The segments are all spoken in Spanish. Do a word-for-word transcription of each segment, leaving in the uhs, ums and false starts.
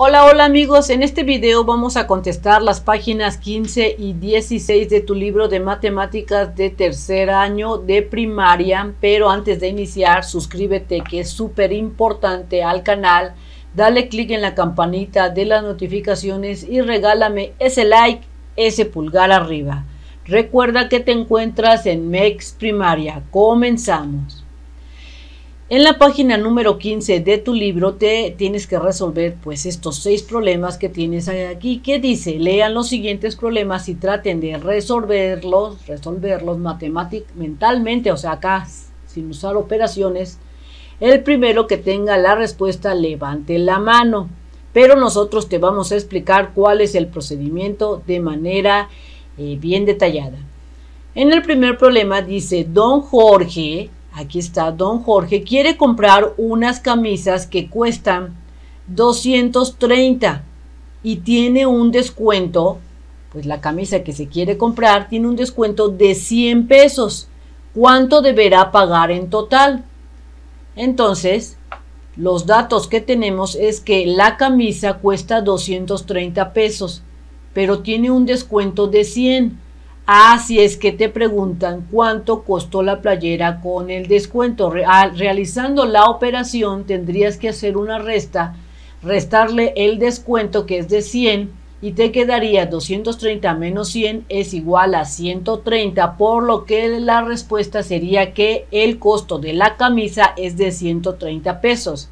Hola, hola amigos, en este video vamos a contestar las páginas quince y dieciséis de tu libro de matemáticas de tercer año de primaria, pero antes de iniciar suscríbete que es súper importante al canal, dale click en la campanita de las notificaciones y regálame ese like, ese pulgar arriba. Recuerda que te encuentras en MEX Primaria, comenzamos. En la página número quince de tu libro te tienes que resolver pues estos seis problemas que tienes aquí, que dice: lean los siguientes problemas y traten de resolverlos, resolverlos matemáticamente, mentalmente, o sea acá sin usar operaciones. El primero que tenga la respuesta levante la mano, pero nosotros te vamos a explicar cuál es el procedimiento de manera eh, bien detallada. En el primer problema dice: don Jorge, aquí está, don Jorge quiere comprar unas camisas que cuestan doscientos treinta y tiene un descuento, pues la camisa que se quiere comprar tiene un descuento de cien pesos. ¿Cuánto deberá pagar en total? Entonces, los datos que tenemos es que la camisa cuesta doscientos treinta pesos, pero tiene un descuento de cien. Así es que te preguntan cuánto costó la playera con el descuento. Realizando la operación tendrías que hacer una resta, restarle el descuento que es de cien y te quedaría doscientos treinta menos cien es igual a ciento treinta, por lo que la respuesta sería que el costo de la camisa es de ciento treinta pesos.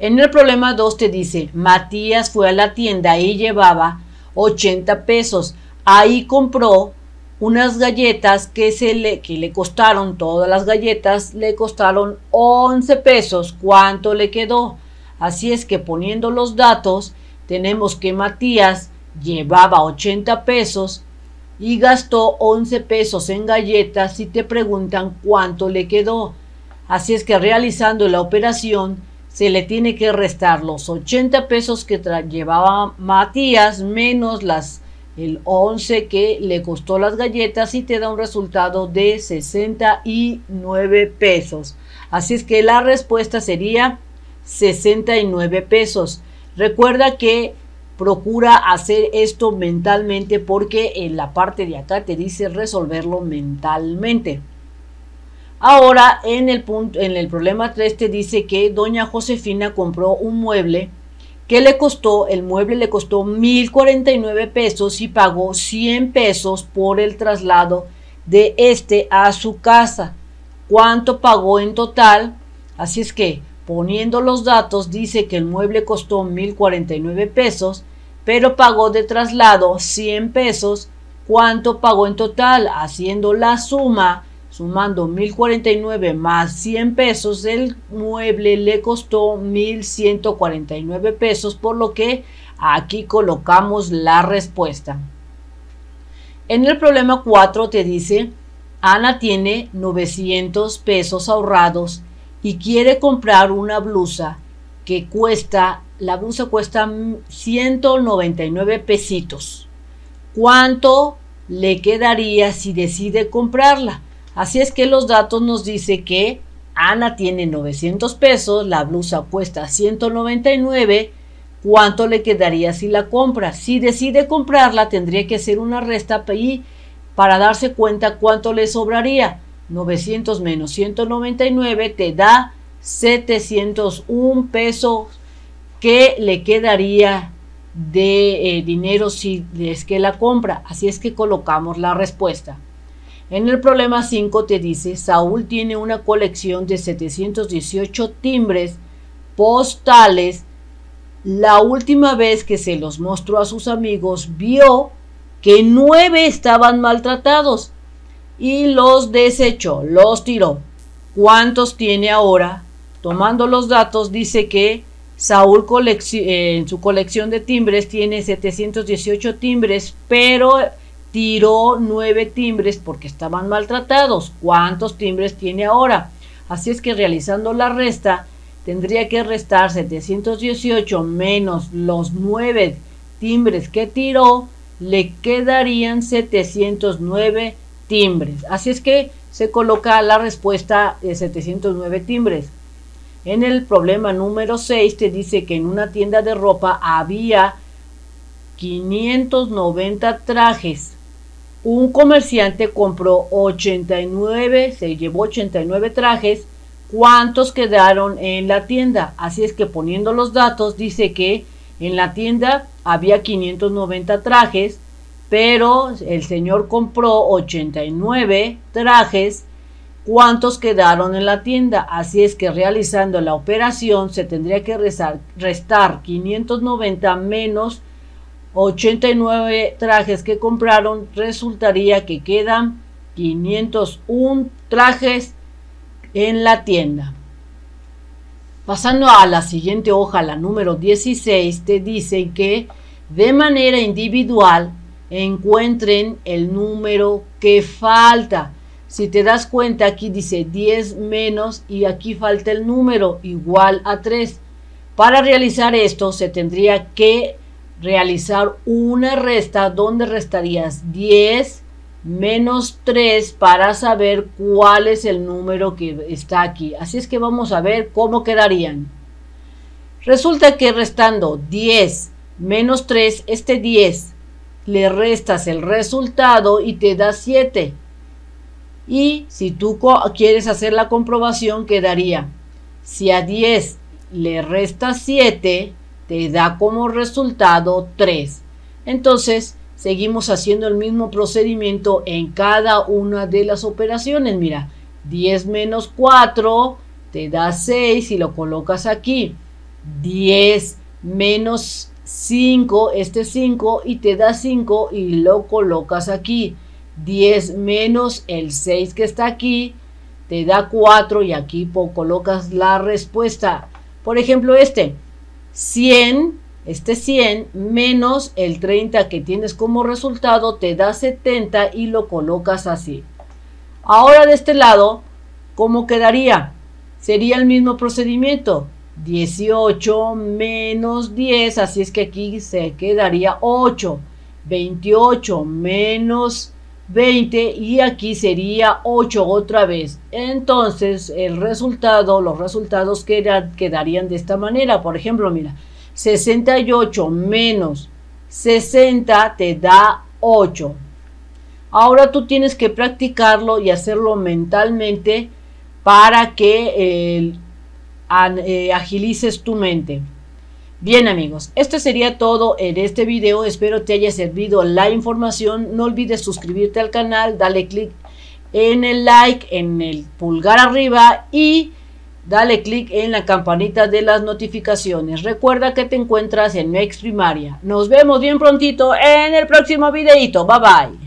En el problema dos te dice: Matías fue a la tienda y llevaba ochenta pesos. Ahí compró unas galletas que, se le, que le costaron, todas las galletas le costaron once pesos. ¿Cuánto le quedó? Así es que poniendo los datos, tenemos que Matías llevaba ochenta pesos y gastó once pesos en galletas y te preguntan cuánto le quedó. Así es que realizando la operación, se le tiene que restar los ochenta pesos que llevaba Matías menos las el once que le costó las galletas y te da un resultado de sesenta y nueve pesos. Así es que la respuesta sería sesenta y nueve pesos. Recuerda que procura hacer esto mentalmente porque en la parte de acá te dice resolverlo mentalmente. Ahora en el, punto, en el problema tres te dice que doña Josefina compró un mueble que le costó, el mueble le costó mil cuarenta y nueve pesos y pagó cien pesos por el traslado de este a su casa. ¿Cuánto pagó en total? Así es que poniendo los datos dice que el mueble costó mil cuarenta y nueve pesos, pero pagó de traslado cien pesos. ¿Cuánto pagó en total? Haciendo la suma, sumando mil cuarenta y nueve más cien pesos, el mueble le costó mil ciento cuarenta y nueve pesos, por lo que aquí colocamos la respuesta. En el problema cuatro te dice: Ana tiene novecientos pesos ahorrados y quiere comprar una blusa que cuesta, la blusa cuesta ciento noventa y nueve pesitos. ¿Cuánto le quedaría si decide comprarla? Así es que los datos nos dice que Ana tiene novecientos pesos, la blusa cuesta ciento noventa y nueve, ¿cuánto le quedaría si la compra? Si decide comprarla tendría que hacer una resta y para darse cuenta cuánto le sobraría. novecientos menos ciento noventa y nueve te da setecientos un pesos que le quedaría de eh, dinero si es que la compra. Así es que colocamos la respuesta. En el problema cinco te dice: Saúl tiene una colección de setecientos dieciocho timbres postales. La última vez que se los mostró a sus amigos, vio que nueve estaban maltratados y los desechó, los tiró. ¿Cuántos tiene ahora? Tomando los datos, dice que Saúl en su colección de timbres tiene setecientos dieciocho timbres, pero tiró nueve timbres porque estaban maltratados. ¿Cuántos timbres tiene ahora? Así es que realizando la resta, tendría que restar setecientos dieciocho menos los nueve timbres que tiró, le quedarían setecientos nueve timbres. Así es que se coloca la respuesta de setecientos nueve timbres. En el problema número seis te dice que en una tienda de ropa había quinientos noventa trajes. Un comerciante compró ochenta y nueve, se llevó ochenta y nueve trajes. ¿Cuántos quedaron en la tienda? Así es que poniendo los datos dice que en la tienda había quinientos noventa trajes, pero el señor compró ochenta y nueve trajes. ¿Cuántos quedaron en la tienda? Así es que realizando la operación se tendría que restar quinientos noventa menos ochenta y nueve trajes que compraron. Resultaría que quedan quinientos uno trajes en la tienda. Pasando a la siguiente hoja, la número dieciséis, te dicen que de manera individual encuentren el número que falta. Si te das cuenta, aquí dice diez menos y aquí falta el número igual a tres. Para realizar esto se tendría que realizar una resta donde restarías diez menos tres para saber cuál es el número que está aquí. Así es que vamos a ver cómo quedarían. Resulta que restando diez menos tres, este diez, le restas el resultado y te da siete. Y si tú quieres hacer la comprobación, quedaría, si a diez le restas siete, te da como resultado tres. Entonces, seguimos haciendo el mismo procedimiento en cada una de las operaciones. Mira, diez menos cuatro te da seis y lo colocas aquí. diez menos cinco, este cinco, y te da cinco y lo colocas aquí. diez menos el seis que está aquí te da cuatro y aquí colocas la respuesta. Por ejemplo, este cien, este cien menos el treinta que tienes como resultado te da setenta y lo colocas así. Ahora de este lado, ¿cómo quedaría? Sería el mismo procedimiento. dieciocho menos diez, así es que aquí se quedaría ocho. veintiocho menos veinte y aquí sería ocho otra vez. Entonces el resultado, los resultados queda, quedarían de esta manera. Por ejemplo, mira, sesenta y ocho menos sesenta te da ocho. Ahora tú tienes que practicarlo y hacerlo mentalmente para que eh, a, eh, agilices tu mente. Bien amigos, esto sería todo en este video, espero te haya servido la información, no olvides suscribirte al canal, dale click en el like, en el pulgar arriba y dale click en la campanita de las notificaciones. Recuerda que te encuentras en MEX Primaria. Nos vemos bien prontito en el próximo videito, bye bye.